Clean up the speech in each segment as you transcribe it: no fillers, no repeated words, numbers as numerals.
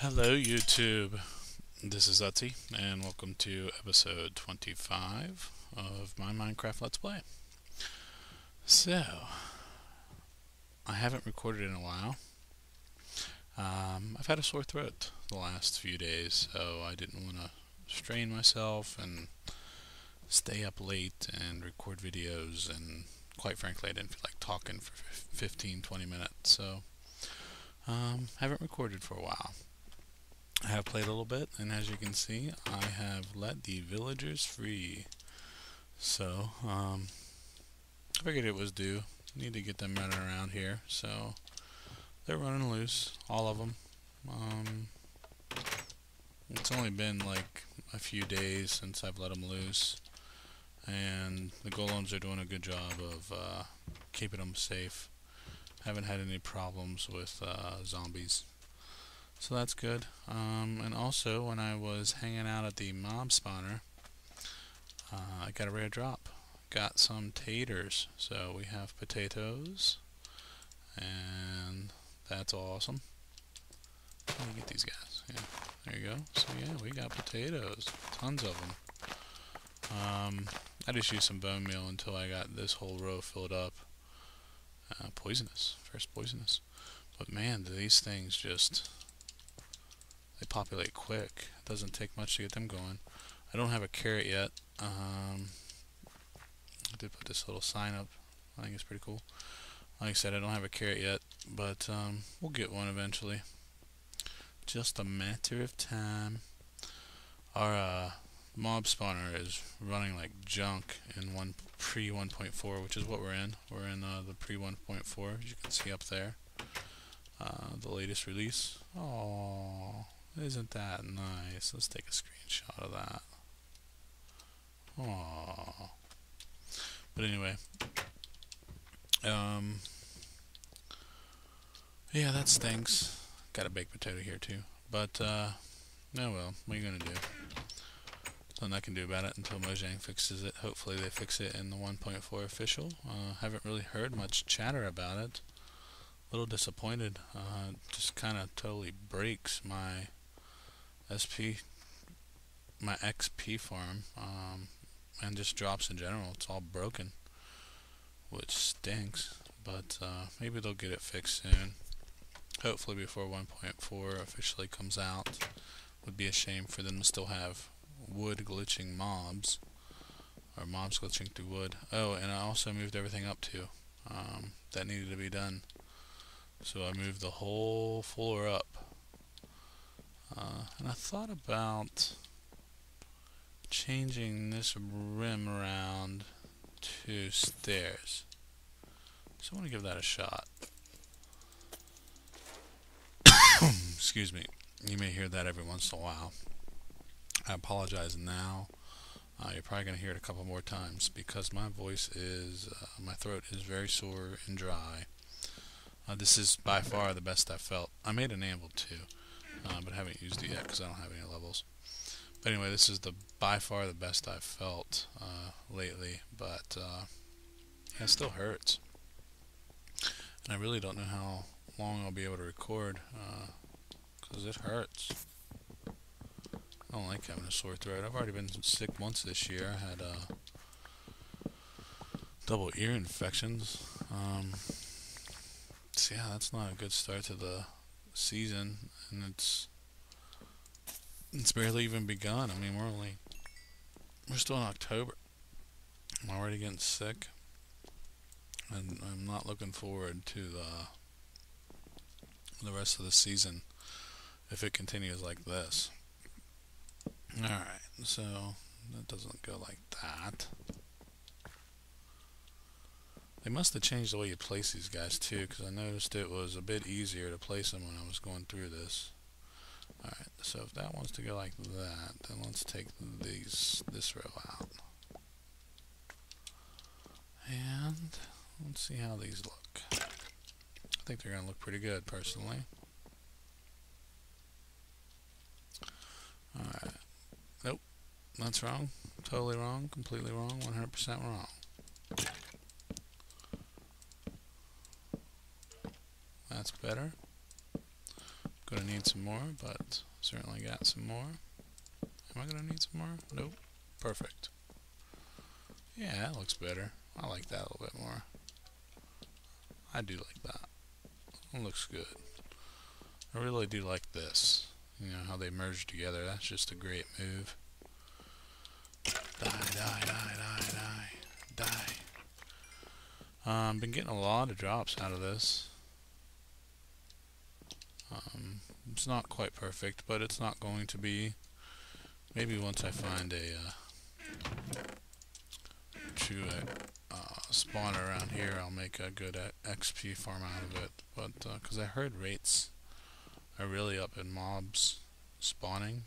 Hello YouTube, this is Oetzi, and welcome to episode 25 of my Minecraft Let's Play. So, I haven't recorded in a while. I've had a sore throat the last few days, so I didn't want to strain myself and stay up late and record videos, and quite frankly I didn't feel like talking for 15-20 minutes, so haven't recorded for a while. I have played a little bit, and as you can see, I have let the villagers free. So, I figured it was due. Need to get them running around here. So, they're running loose, all of them. It's only been like a few days since I've let them loose, and the golems are doing a good job of keeping them safe. Haven't had any problems with zombies. So that's good. And also, when I was hanging out at the mob spawner, I got a rare drop. Got some taters. So we have potatoes, and that's awesome. Let me get these guys. Yeah, there you go. So yeah, we got potatoes. Tons of them. I just used some bone meal until I got this whole row filled up. Poisonous. First poisonous. But man, these things just... they populate quick. It doesn't take much to get them going. I don't have a carrot yet. I did put this little sign up. I think it's pretty cool. Like I said, I don't have a carrot yet, but we'll get one eventually. Just a matter of time. Our mob spawner is running like junk in pre 1.4, which is what we're in. We're in the pre 1.4, as you can see up there. The latest release. Oh, isn't that nice? Let's take a screenshot of that. Oh, but anyway, yeah, that stinks. Got a baked potato here too, but no, well, what are you gonna do? Nothing I can do about it until Mojang fixes it. Hopefully they fix it in the 1.4 official. Haven't really heard much chatter about it. A little disappointed. Just kind of totally breaks my XP farm, and just drops in general. It's all broken, which stinks. But maybe they'll get it fixed soon. Hopefully before 1.4 officially comes out. Would be a shame for them to still have wood glitching mobs, or mobs glitching through wood. Oh, and I also moved everything up too. That needed to be done. So I moved the whole floor up, and I thought about changing this rim around to stairs. So I want to give that a shot. Excuse me. You may hear that every once in a while. I apologize now. You're probably going to hear it a couple more times because my voice is, my throat is very sore and dry. This is by far the best I've felt. I made an anvil too, but I haven't used it yet because I don't have any levels. But anyway, this is by far the best I've felt lately, but yeah, it still hurts. And I really don't know how long I'll be able to record because it hurts. I don't like having a sore throat. I've already been sick once this year. I had double ear infections. So yeah, that's not a good start to the season, and it's barely even begun. I mean, we're still in October. I'm already getting sick, and I'm not looking forward to the rest of the season if it continues like this. All right, so that doesn't go like that. They must have changed the way you place these guys too, because I noticed it was a bit easier to place them when I was going through this. Alright, so if that wants to go like that, then let's take this row out. And let's see how these look. I think they're going to look pretty good, personally. Alright. Nope. That's wrong. Totally wrong. Completely wrong. 100% wrong. That's better. Gonna need some more, but certainly got some more. Am I gonna need some more? Nope. Perfect. Yeah, that looks better. I like that a little bit more. I do like that. It looks good. I really do like this. You know, how they merge together. That's just a great move. Die, die, die, die, die, die. I've been getting a lot of drops out of this. It's not quite perfect, but it's not going to be. Maybe once I find a true spawner around here, I'll make a good XP farm out of it. But because I heard rates are really up in mobs spawning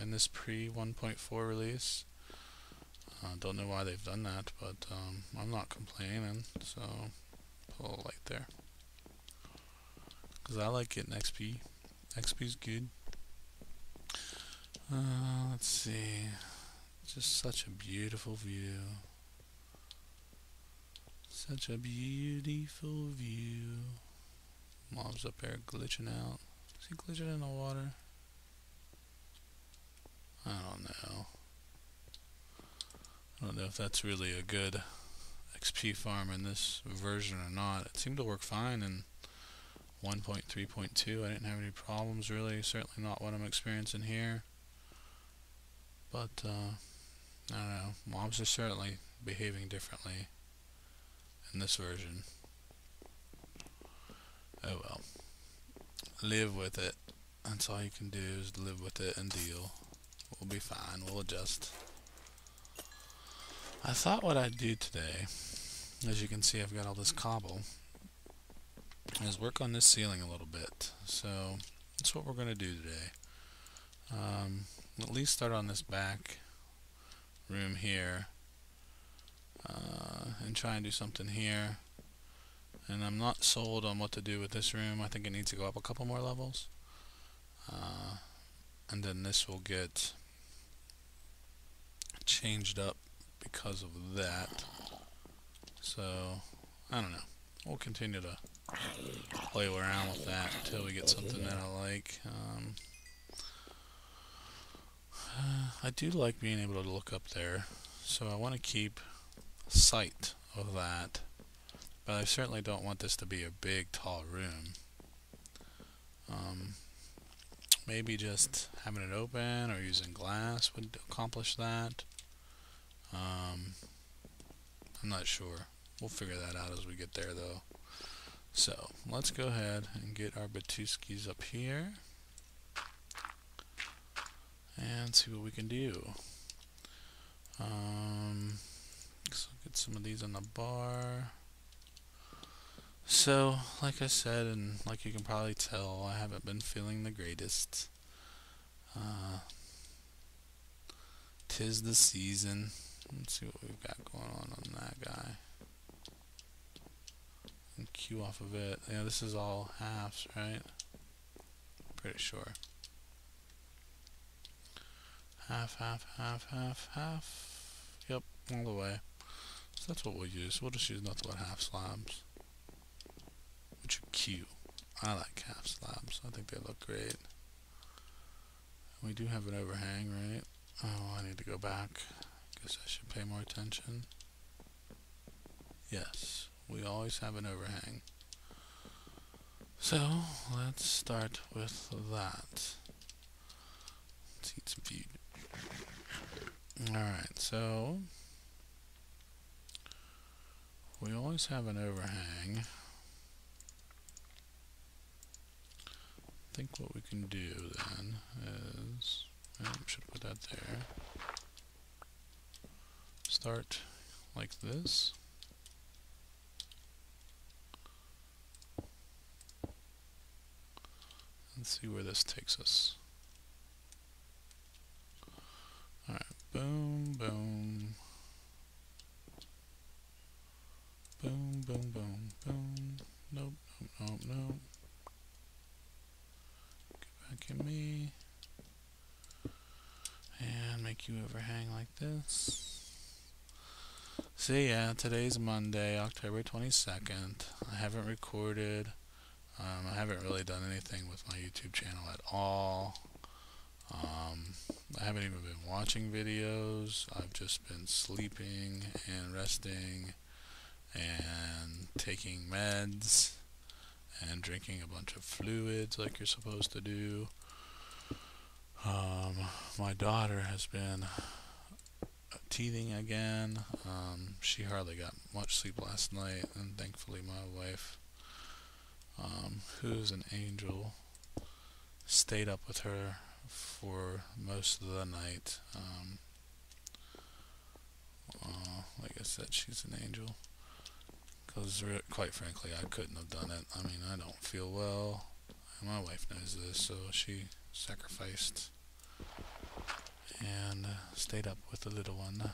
in this pre-1.4 release. Don't know why they've done that, but I'm not complaining. So put a little light there, because I like getting XP. XP's good. Let's see. Just such a beautiful view. Such a beautiful view. Mobs up there glitching out. Is he glitching in the water? I don't know. I don't know if that's really a good XP farm in this version or not. It seemed to work fine in 1.3.2. I didn't have any problems really. Certainly not what I'm experiencing here. But I don't know. Mobs are certainly behaving differently in this version. Oh well. Live with it. That's all you can do is live with it and deal. We'll be fine. We'll adjust. I thought what I'd do today, as you can see I've got all this cobble, is work on this ceiling a little bit. So that's what we're going to do today. At least start on this back room here and try and do something here. And I'm not sold on what to do with this room. I think it needs to go up a couple more levels. And then this will get changed up because of that. So, I don't know. We'll continue to play around with that until we get something that I like. I do like being able to look up there, so I want to keep sight of that, but I certainly don't want this to be a big tall room. Maybe just having it open or using glass would accomplish that. I'm not sure. We'll figure that out as we get there though. So let's go ahead and get our Batuskis up here and see what we can do. So get some of these on the bar. So like I said, and like you can probably tell, I haven't been feeling the greatest. 'Tis the season. Let's see what we've got going on that guy. And queue off of it. Yeah, this is all halves, right? Pretty sure. Half, half, half, half, half. Yep, all the way. So that's what we'll use. We'll just use nothing but half slabs. Which are cute. I like half slabs. I think they look great. We do have an overhang, right? Oh, I need to go back. Guess I should pay more attention. Yes, we always have an overhang. So, let's start with that. Let's eat some food. Alright, so we always have an overhang. I think what we can do then is, I should put that there. Start like this. And see where this takes us. Alright, boom, boom. Boom, boom, boom, boom. Nope, nope, nope, nope. Get back at me. And make you overhang like this. So yeah, today's Monday, October 22nd. I haven't recorded. I haven't really done anything with my YouTube channel at all. I haven't even been watching videos. I've just been sleeping and resting and taking meds and drinking a bunch of fluids like you're supposed to do. My daughter has been teething again. She hardly got much sleep last night, and thankfully my wife, who's an angel, stayed up with her for most of the night. Like I said, she's an angel, because quite frankly I couldn't have done it. I mean, I don't feel well, and my wife knows this, so she sacrificed and stayed up with the little one.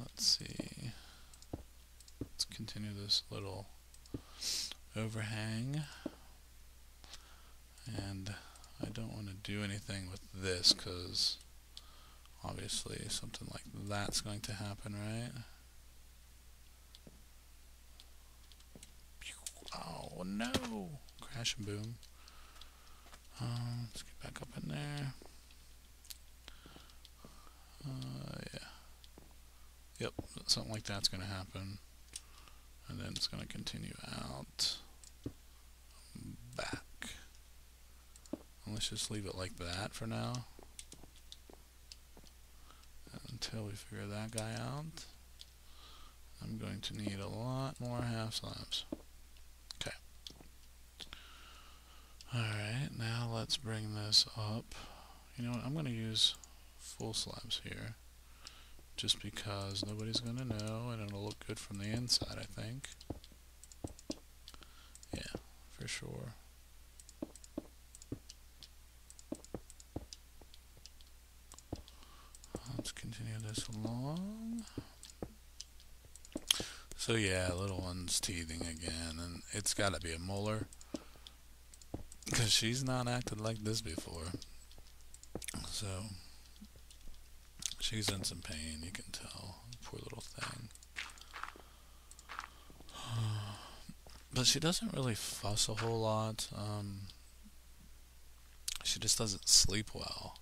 Let's see, let's continue this little overhang. And I don't want to do anything with this, because obviously something like that's going to happen, right? Oh no! Crash and boom. Let's get back up in there. Yeah. Yep, something like that's going to happen. And then it's going to continue out. Back. Let's just leave it like that for now, until we figure that guy out. I'm going to need a lot more half slabs. Okay. Alright, now let's bring this up. You know what, I'm going to use full slabs here, just because nobody's going to know, and it'll look good from the inside, I think. Yeah, for sure. This along. So yeah, little one's teething again, and it's got to be a molar, because she's not acted like this before. So she's in some pain, you can tell. Poor little thing. But she doesn't really fuss a whole lot. She just doesn't sleep well.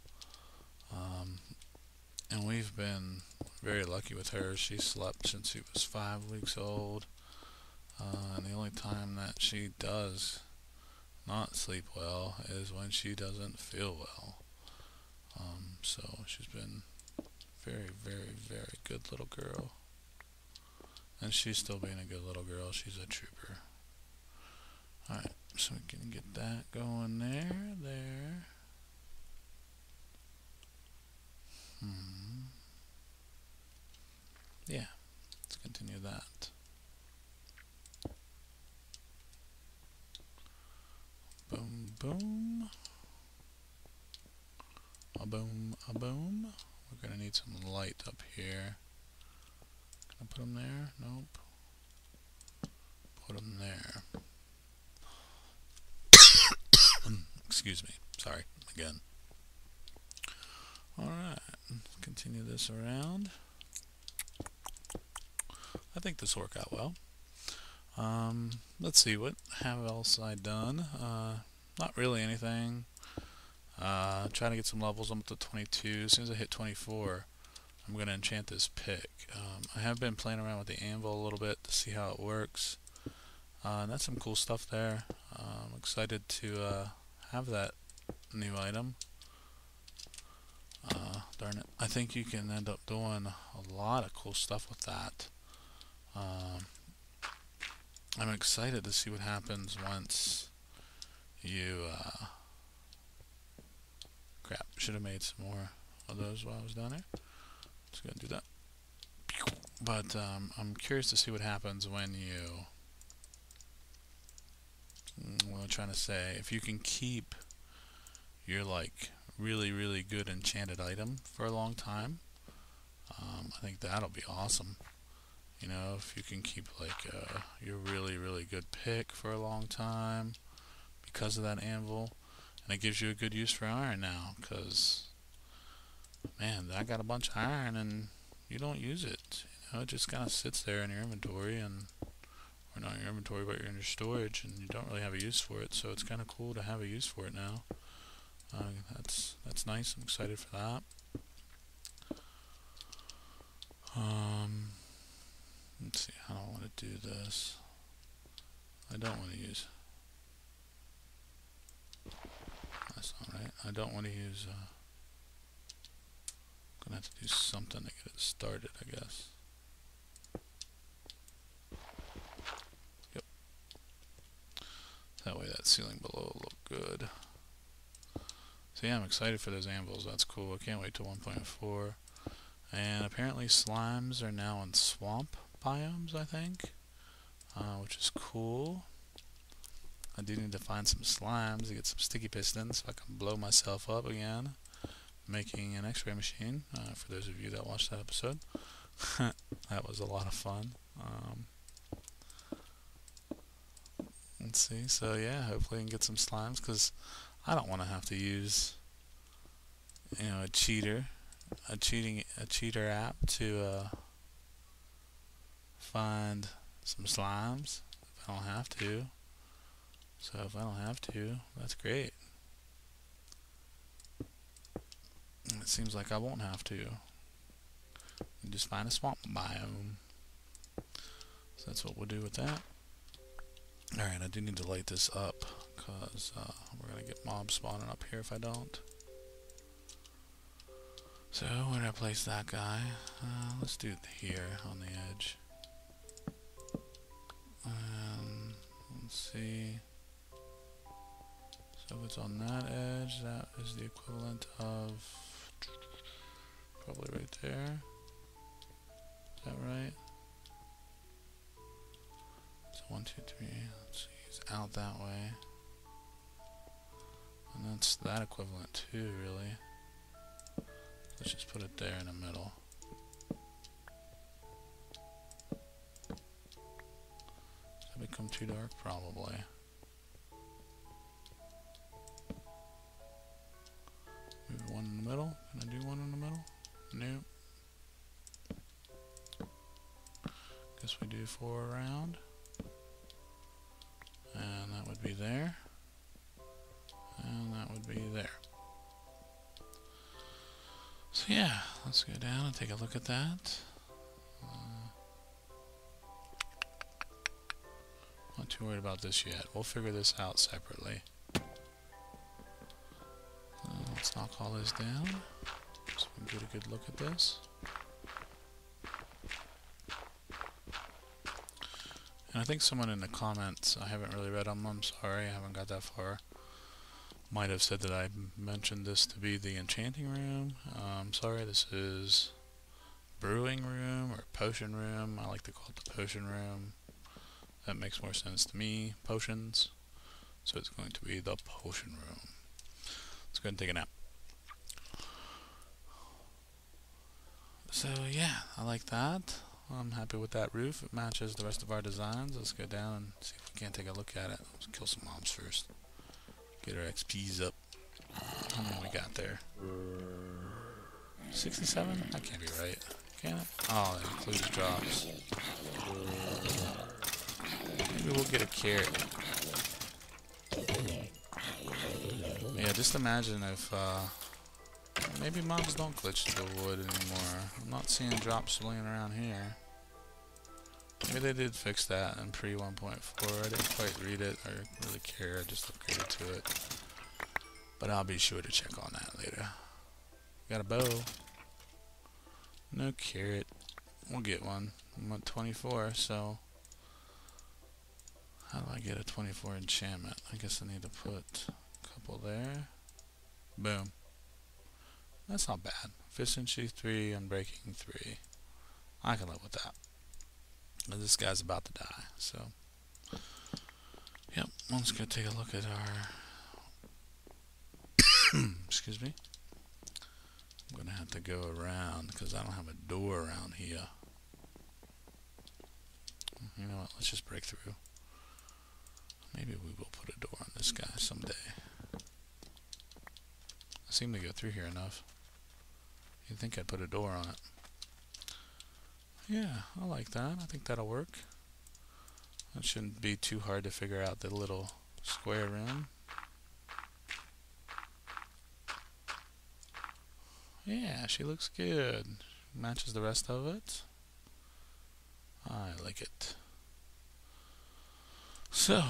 And we've been very lucky with her. She slept since she was 5 weeks old. And the only time that she does not sleep well is when she doesn't feel well. So she's been very, very, very good little girl. And she's still being a good little girl. She's a trooper. Alright, so we can get that going there, there. Yeah, let's continue that. Boom, boom. A boom, a boom. We're going to need some light up here. Can I put them there? Nope. Put them there. Excuse me. Sorry, again. Alright, let's continue this around. I think this will work out well. Let's see, what have else I done? Not really anything. Trying to get some levels. I'm up to 22. As soon as I hit 24, I'm going to enchant this pick. I have been playing around with the anvil a little bit to see how it works. And that's some cool stuff there. I'm excited to have that new item. Darn it. I think you can end up doing a lot of cool stuff with that. I'm excited to see what happens once you, crap, should have made some more of those while I was down there. Just gonna do that. But, I'm curious to see what happens when you, what I'm trying to say, if you can keep your, like, really, really good enchanted item for a long time. I think that'll be awesome. You know, if you can keep like your really, really good pick for a long time because of that anvil, and it gives you a good use for iron now, because man, I got a bunch of iron and you don't use it. You know, it just kind of sits there in your inventory and or not your inventory, but you're in your storage, and you don't really have a use for it. So it's kind of cool to have a use for it now. That's nice. I'm excited for that. Let's see. I don't want to do this. I don't want to use. That's not right. I don't want to use. I'm gonna have to do something to get it started, I guess. Yep. That way, that ceiling below will look good. So yeah, I'm excited for those anvils. That's cool. I can't wait till 1.4. And apparently slimes are now in swamp biomes, I think, which is cool. I do need to find some slimes to get some sticky pistons so I can blow myself up again, making an x-ray machine, for those of you that watched that episode. That was a lot of fun. Let's see, so yeah, hopefully I can get some slimes, because I don't want to have to use, you know, a cheater app to find some slimes if I don't have to. So if I don't have to, that's great. And it seems like I won't have to. You just find a swamp biome. So that's what we'll do with that. Alright, I do need to light this up, because we're going to get mobs spawning up here if I don't. So, where did I place that guy? Let's do it here, on the edge. Let's see. So it's on that edge. That is the equivalent of probably right there. Is that right? So 1, 2, 3. Let's see. It's out that way, and that's that equivalent too, really. Let's just put it there in the middle. Does that become too dark? Probably. Maybe one in the middle. Can I do one in the middle? Nope. Guess we do 4 around. And that would be there. And that would be there. So yeah, let's go down and take a look at that. Not too worried about this yet. We'll figure this out separately. Let's knock all this down so we can get a good look at this. And I think someone in the comments, I haven't really read them, I'm sorry, I haven't got that far, might have said that I mentioned this to be the enchanting room. I'm sorry, this is brewing room or potion room. I like to call it the potion room. That makes more sense to me, potions. So it's going to be the potion room. Let's go ahead and take a nap. So yeah, I like that. I'm happy with that roof. It matches the rest of our designs. Let's go down and see if we can't take a look at it. Let's kill some mobs first. Get our XP's up. How many we got there? 67? That can't be right. Can it? Oh, that includes drops. Maybe we'll get a carrot. Yeah, just imagine if, maybe mobs don't glitch the wood anymore. I'm not seeing drops laying around here. Maybe they did fix that in pre 1.4. I didn't quite read it or really care. I just upgraded to it. But I'll be sure to check on that later. Got a bow. No carrot. We'll get one. I'm at 24, so... How do I get a 24 enchantment? I guess I need to put a couple there. Boom. That's not bad. Efficiency 3, unbreaking 3. I can live with that. This guy's about to die, so yep. Let's go take a look at our. Excuse me. I'm gonna have to go around because I don't have a door around here. You know what? Let's just break through. Maybe we will put a door on this guy someday. I seem to go through here enough. You'd think I'd put a door on it. Yeah, I like that. I think that'll work. That shouldn't be too hard to figure out the little square room. Yeah, she looks good. Matches the rest of it. I like it. So,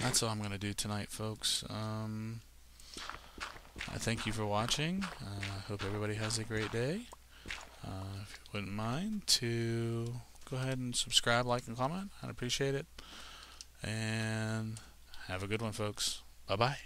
that's all I'm going to do tonight, folks. I thank you for watching. I hope everybody has a great day. If you wouldn't mind to go ahead and subscribe, like, and comment. I'd appreciate it. And have a good one, folks. Bye-bye.